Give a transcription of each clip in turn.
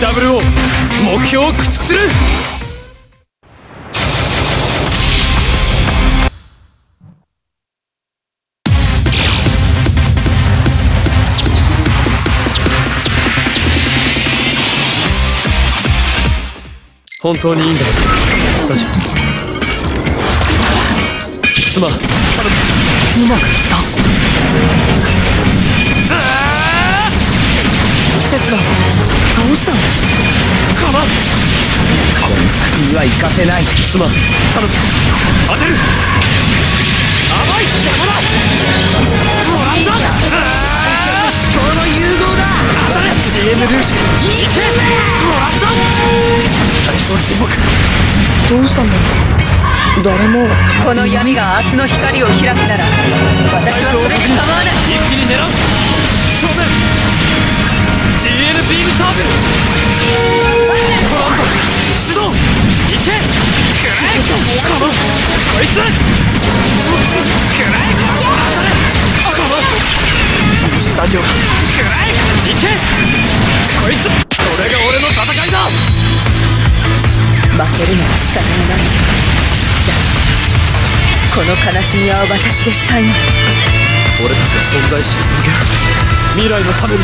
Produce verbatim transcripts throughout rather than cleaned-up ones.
ダブルを目標を駆逐する。本当にいいんだよサジ。すまん、うまくいった。季節だ、倒したんだ。かまん、この先には行かせない。すまん、彼女当てる。甘い、邪魔だ。トランだ、本職思考の融合だ。当たれ、ジーエムルーシュ、いけ、トランだ。最初は沈黙。どうしたんだろう、誰も。この闇が明日の光を開くなら、私はそれに構わない。一気に狙う。正面 ジーエヌ ビームサーブル、トランド始動。いけ、くらえ、このこいつ、くらえ、当たれ、この二次産業、くらえ、いけ、こいつ。これが俺の戦いだ。負けるのは仕方がない。だがこの悲しみは私でさえない。俺たちは存在し続ける、未来のために。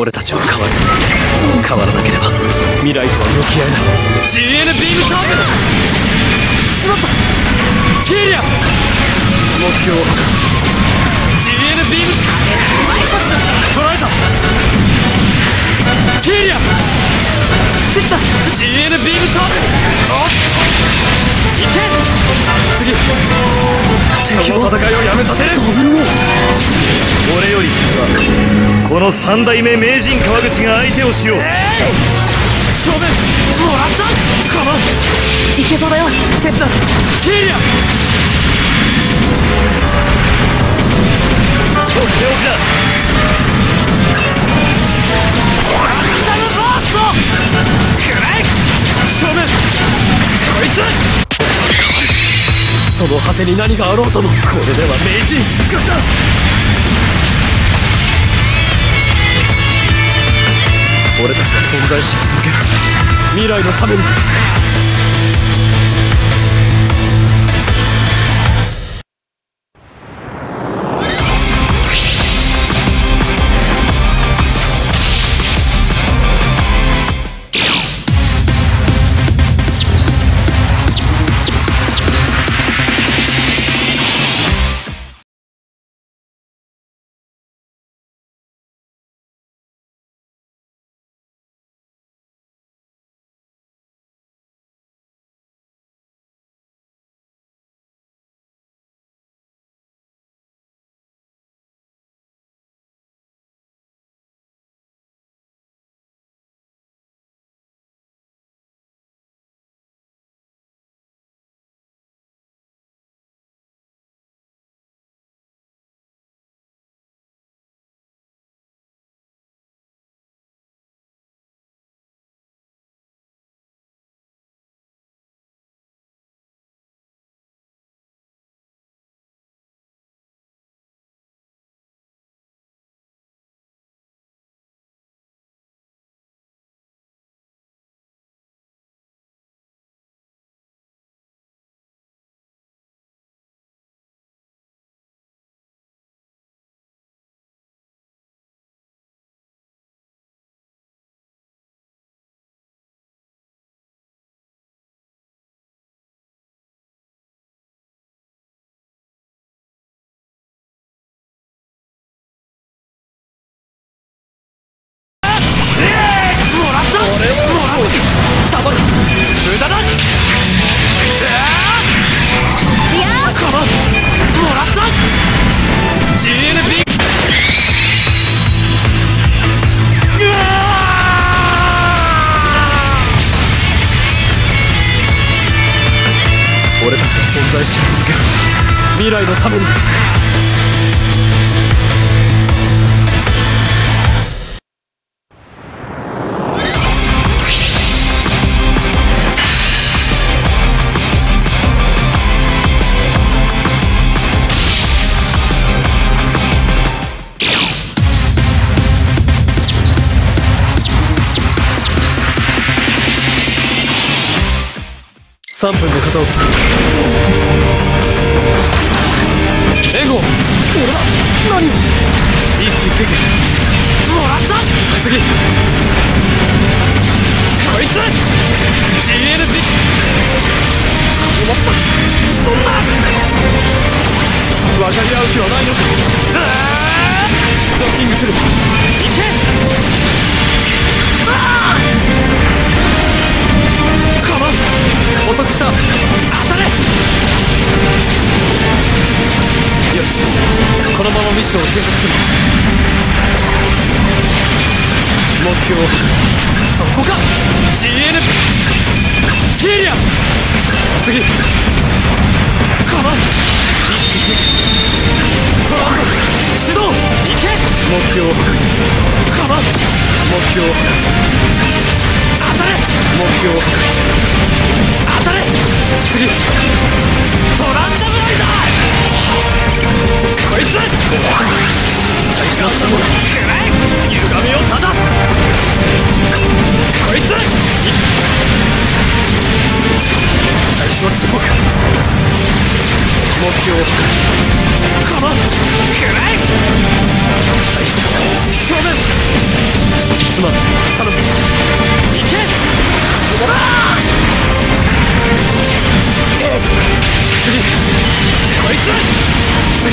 俺たちは変わる。変わらなければ未来とは向き合えない。 ジーエヌ ビームサーベル、しまった、キーリア、目標 ジーエヌ ビーム、捕らえた、キーリア、セッタ、 ジーエヌ ビームサーベル、いけ、次、敵の戦いをやめさせる。俺より先はこの三代目名人川口が相手をしよう。正面、トランダー、カバン、いけそうだよ、鉄だ、キーリア、とっておきだ。アンダルバースト、クレイ、正面、こいつ。その果てに何があろうとも、これでは名人失格だ。俺たちは存在し続ける、未来のために。俺たちは存在し続ける、未来のために。さんぷんで片をつく。援護。俺は何を。一気一撃もらった。次こいつ ジーエルビー。 困った。そんな分かり合う気はないのか。ドッキングする。いけ。遅くした。当たれ。よし、このままミッションを継続する。目標、そこか。 ジーエヌ キーリア。次このコマンド始動。いけ。目標、この目標、当たれ。目標、当たれ。次トランザムライダー。こいつ最初のもくらい歪みをただす。こいつ最初の沈黙。目標、このくらい最初の正面。すまん、頼む。いけ。ほら次、こいつ。次、こい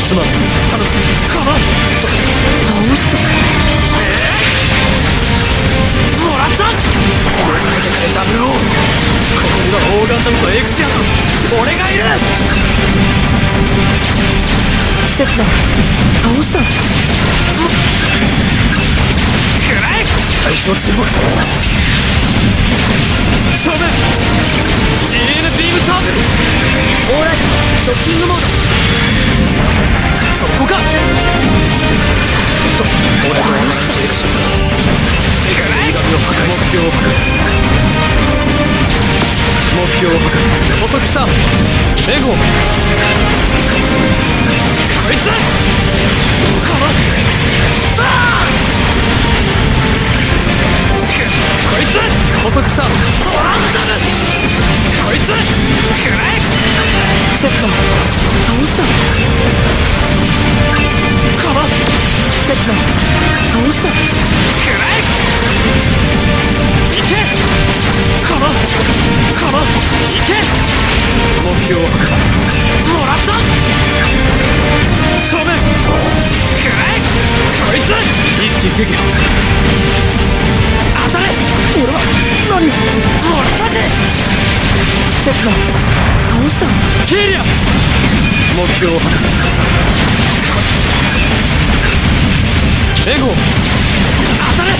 つ。すまん、あの、この。倒した。えー、もらった。俺が出てダブルオー。ここにはオーガンダムとエクシアン。俺がいる。季節だ。倒した。暗い。最初の沈黙だ。正面 ジーエヌ ビームサーブル。オーライドッキングモード。そこか。と俺のエレクション。世界の歪みを破壊。目標を破壊。目標を破壊。捕捉した。エゴ。こいつ。このバーン。こいつ捕捉した。トランザム。こいつくらえ。ステッカー倒した。カバンステッカー倒した。くらえ。いけ。カバンカバンいけ。目標を破壊。もらった正面。くらえ。こいつ一気撃破。当たれ。俺は何を。俺たちセツが倒した。キーリア。目標を破壊。エゴ。当たれ。い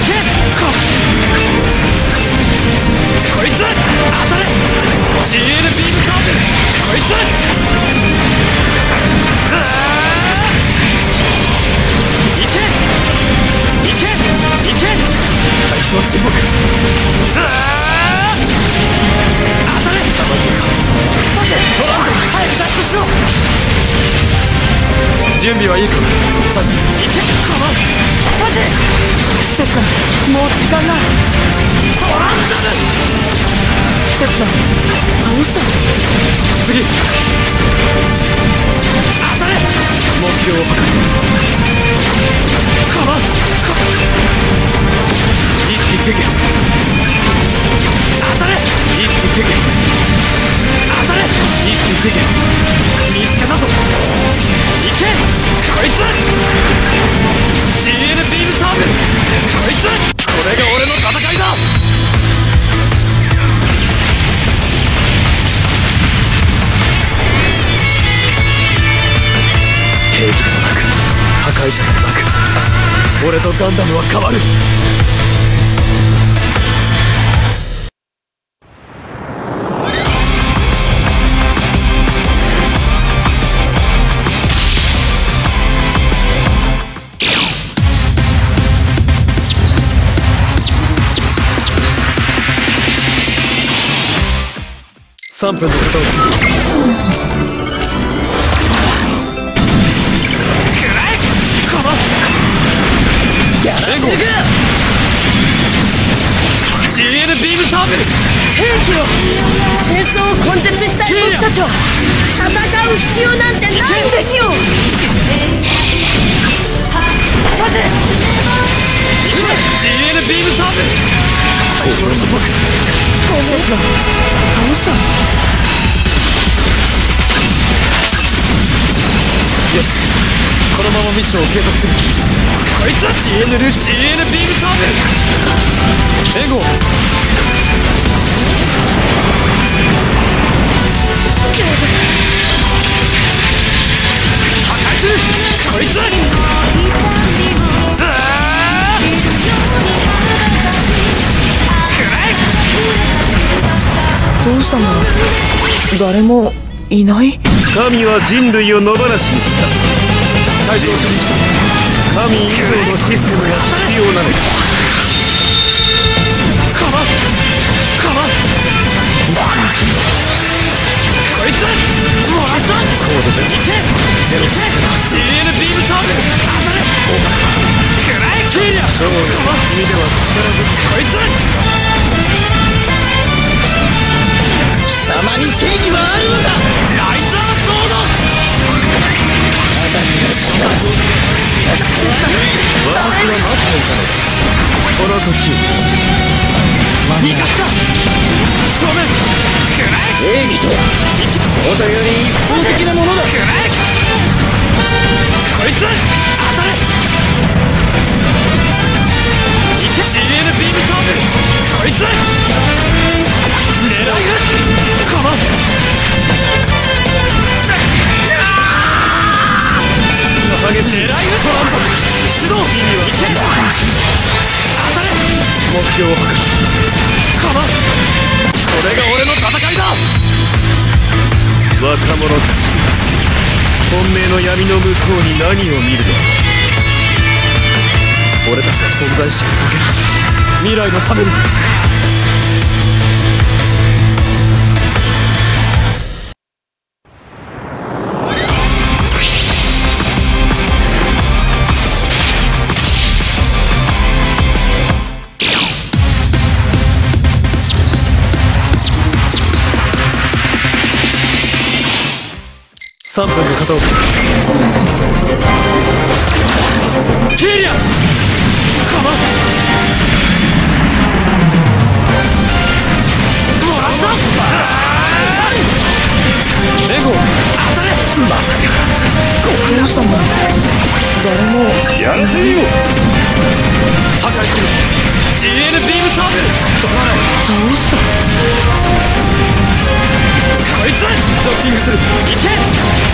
け。ここいつ当たれ。 ジーエル ビームカーブル。こいついけ。いけ。いけ。最初は沈黙。ああ当たれ。さてトランク早く脱出しろ。準備はいいか。さていけ。このさて季節だ。もう時間ない。トランザム。季節だ。倒した。次当たれ。目標を破壊。このこ一気一撃。当たれ。一気一撃。当たれ。一気一撃。見つけたぞ。いけ。こいつ ジーエル ビームサーブル。こいつこれが俺の戦いだ。兵器でもなく破壊者でもなく、俺とガンダムは変わる。さんぷんで片をつく。ジュエルビームサーブル、兵器を、戦争を根絶したい僕たちは戦う必要なんてないんですよ。さて今ジュエルビームサーブル対象者僕倒した。よし、このままミッションを継続する。こいつは ジーエヌ ルーシー ジーエヌ ビームサーブ援護。破壊する。こいつはどうしたの？誰もいない。神は人類を野放しにした。対象処理した神以上のシステムが必要なのだ。かまんかまんこいつもらったコードゼロゼロシステム ジーエル ビームサーブ当たれお前はくらえキーリャかまん君では力ぶっこいつ貴様に正義はあるのだ。ライザーソード叩き出した。私は待っていたのだ。この時間に合った正面正義とはもとより一方的なものだ。こいつ当たれ ジーエル ビームサーブこいつ狙い撃つこの激しいトランポ一度意味は当たれ目標を破壊かまんこれが俺の戦いだ。若者たち本命の闇の向こうに何を見るだろう。俺たちは存在し続ける未来のために。さんぷんで勝とう。キーリアンカマンもらったレゴ当たれ。まさかどうしたんだ。誰もやらせるよ。破壊する ジーエル ビームサーベルどうしたこいつドッキングするいけ。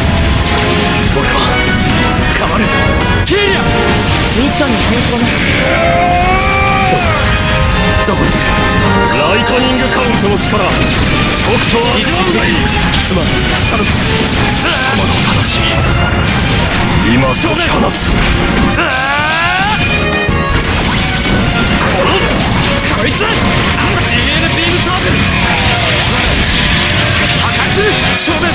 俺は変わる。キーリアミッションに変更なし。どどこにライトニングカウントの力とくとは異常がいい。すまん頼む貴様のお話今解き放つ。このこいつ ジーエル ビームサーブル破壊する正面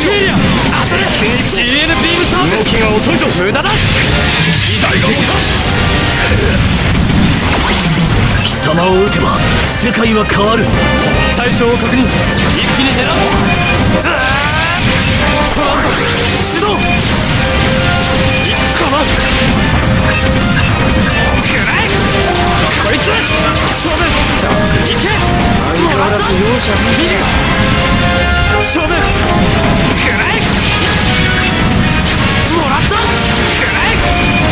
ジーエル ビームサーブ動きが遅いぞ。無駄だ遺体が持た貴様を撃てば世界は変わる。対象を確認一気に狙うトランプ始動かまんくらえこいつ正面行け相変わらず容赦見る正面くらえもらったくらえ。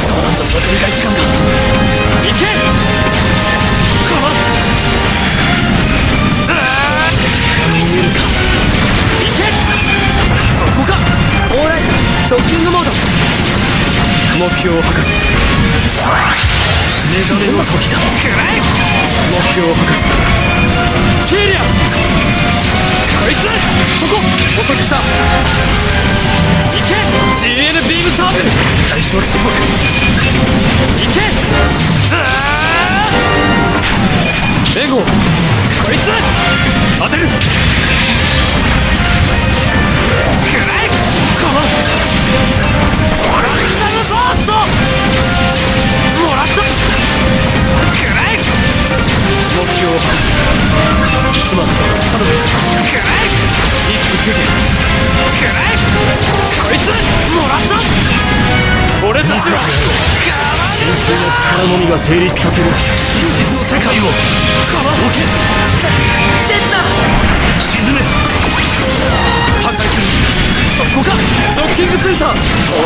トランとの繰り返し時間だいけこの見えるかいけそこかオーライドッキングモード目標を破壊。さあ目覚めの時だくらえ目標を破壊キーリアこいつそこ遅くしたジーエル ビームサーブ対象沈黙いけレゴこいつ当てるくらえこのオランダのバーストもらった俺たちは純粋な力のみが成立させる真実の世界を、このどけ沈め反対する。そこかドッキングセンタートランダ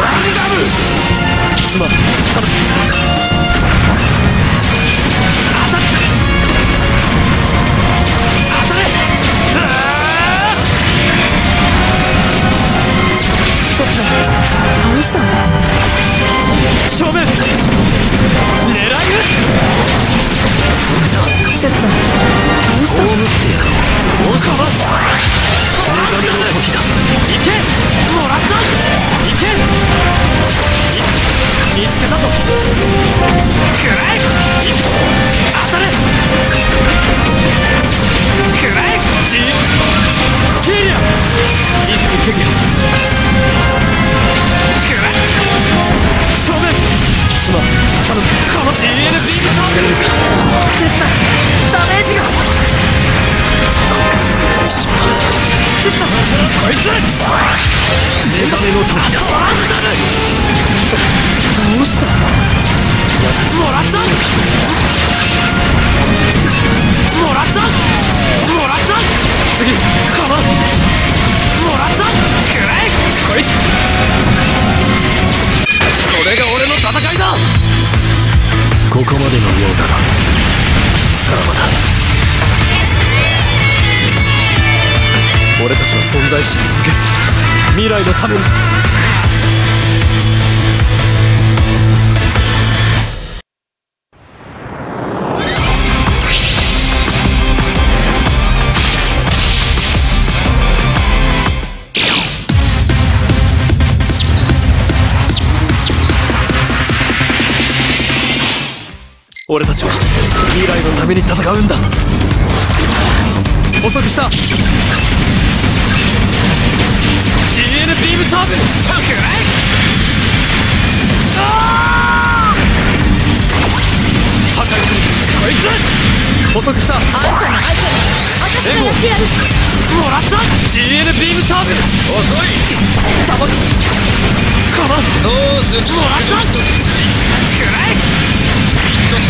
ムつまり正面狙い撃つ切な葬ってやろうおかわすこの鳥の時だ行けもらった行け見つけたぞくらえ当たれくらえじキリア一気にくらえ正面すまん頼むこの ジーエヌビー が倒れるか切ないダメージが切ないこいつ目覚めの時だどうした私もらったもらったもらった次このもらったくらえこいつこれが俺の戦いだ。ここまでのようだな。さらばだ。俺たちは存在し続ける。未来のために。俺たちは未来のために戦うんだ。遅くした ジーエヌ ビームサーブチャンクライあ破壊するこいつ遅くしたあんたの相手援護もらった ジーエヌ ビームサーブ遅いたまるこのどうするもらったくらい行くぜ。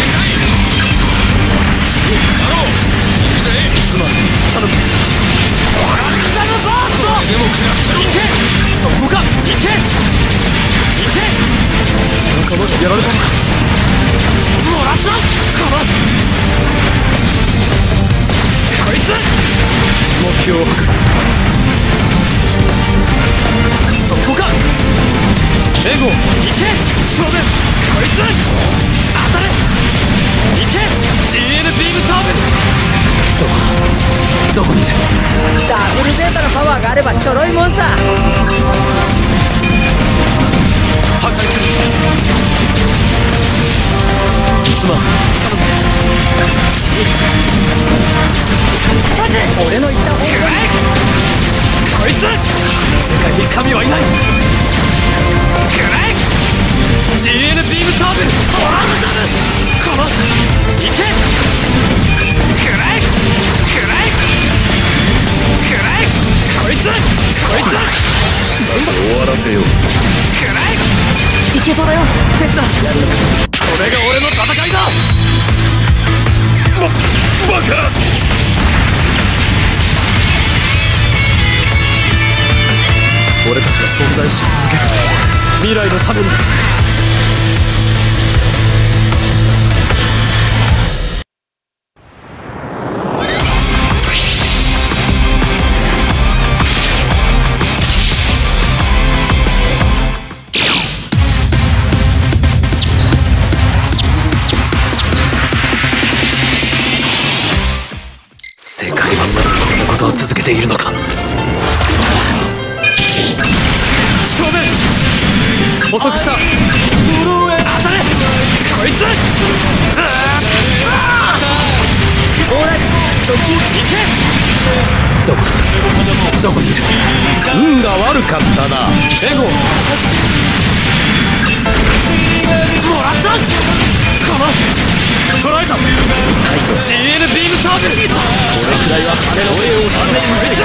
すまん。頼む。そこか。行け。行け。仲間にやられたのか。もらった。こいつ。目標を測る。そこか。エゴ。行け。正面。こいつ。当たれ行け ジーエヌ ビームサーブどこどこにいるダブルゼータのパワーがあればちょろいもんさ破壊するすまん頼む俺の言った方向にこいつ世界に神はいないくらえジーエヌ ビームサーブトランダムこの行けくらえくらえくらえこいつこいつ終わらせようくらえいけそうだよセツだこれが俺の戦いだババカ俺たちが存在し続ける未来のために代は金の栄をために無敵だ。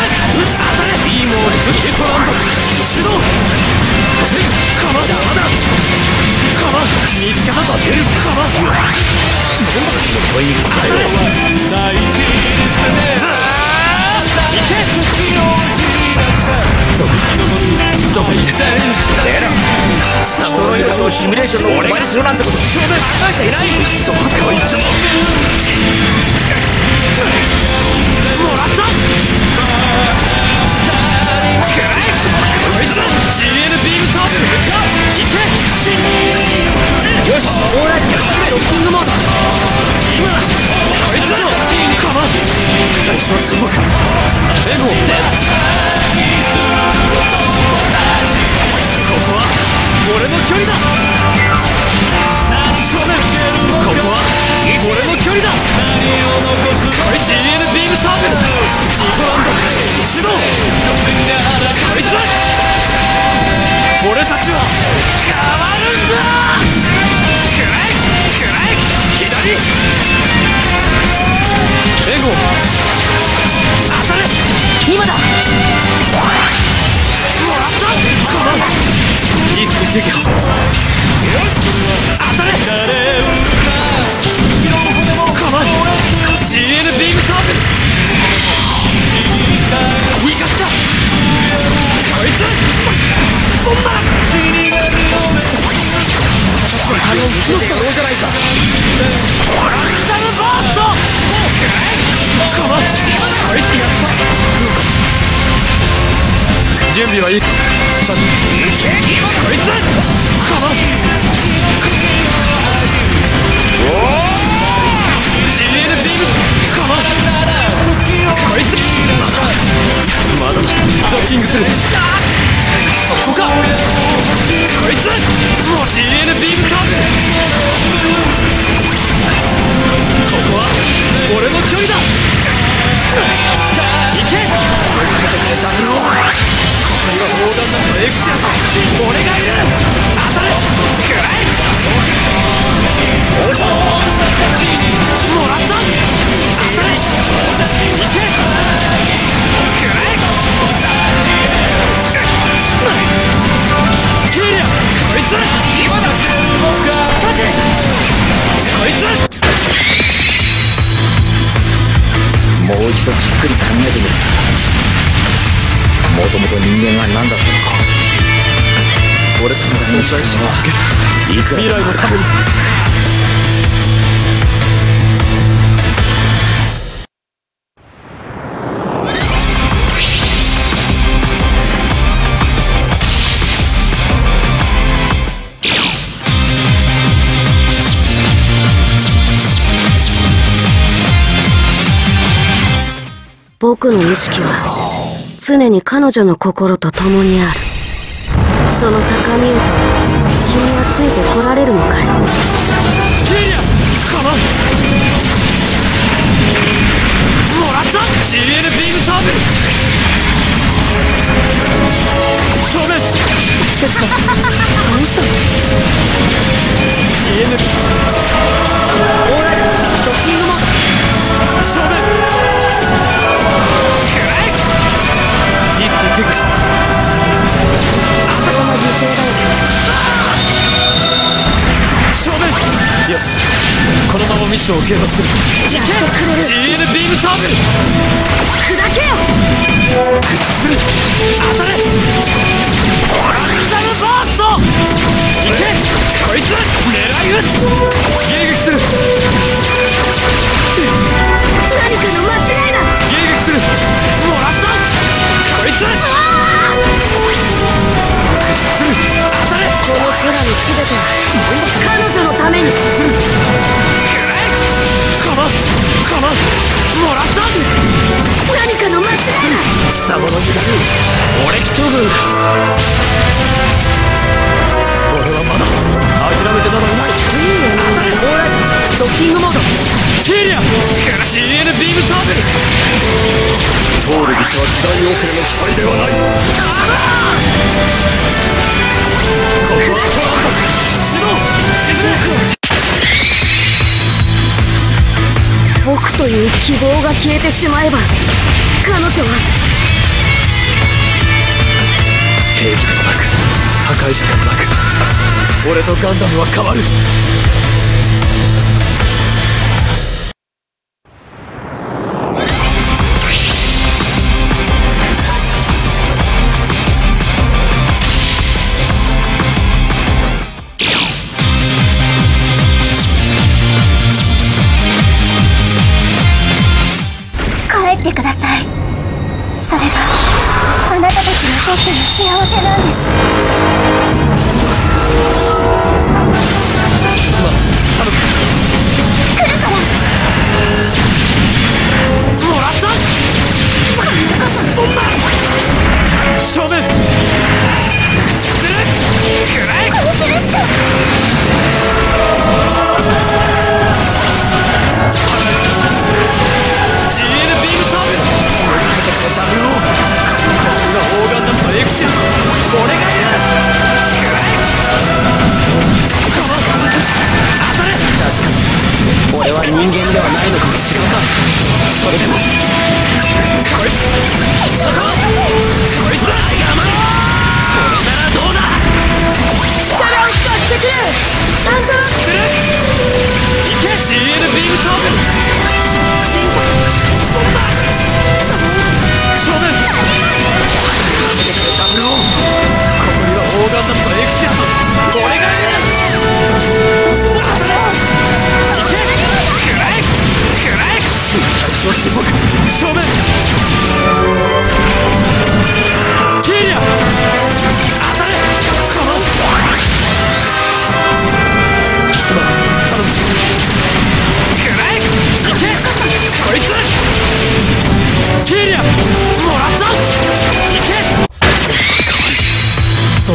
ビームを抜けトランプ一度この邪魔だ。この見つけたと出るこの全部という会話は大事ですね。行けどこにどこに人の命をシミュレーションの俺がしろなんてこと普通で考えちゃいない。そうかこいつももらったクライスクイズだ ジーエヌ ビームサーブ行けよしオーライズショッピングモード今こいつだこの最初はつぼかでもここは俺の距離だ。ここは俺の距離だ。こいつ ジーエル ビームターベルジートランド一度こいつだ。俺たちは変わるんだ。暗い暗い左エゴ今だ。準備はいいか。さもう一度じっくり考えてみるさ。もともと人間は何だったのか。俺たちの存在し続けるいくら未来のために。僕の意識は常に彼女の心と共にある。その高みへと君はついてこられるのかい。キリアこのもらった ジーエル ビームサーブ正面セツカ何したの ジーエル オーライドッキングモード正面頭の犠牲大臣正面よしこのままミッションを継続する。やってくれる ジーエル ビームサーブ砕けよ駆逐する当たれオランダムバースト行けこいつ狙い撃つ迎撃する何かの間違いだ迎撃するもらったこいつ駆逐する当たれこの空の全ては彼女のために駆逐するこのこのもらった何かの間違いだ貴様の時代俺一分だ。俺はまだ諦めてなどないいいね当たれ俺ドッキングモードキリア ジーエル ビームサーベル通る技師は時代遅れの期待ではない。ここはトランプ白沈め僕という希望が消えてしまえば彼女は平気でもなく破壊者でもなく俺とガンダムは変わる。帰ってください。それがあなたたちにとっての幸せなんです。すまん、頼む。来るからもらった。こんなことそんな勝負駆逐する。くらい殺せるしか。そ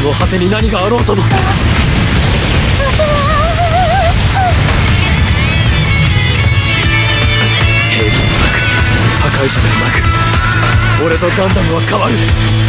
の果てに何があろうとも会社ではなく俺とガンダムは変わる。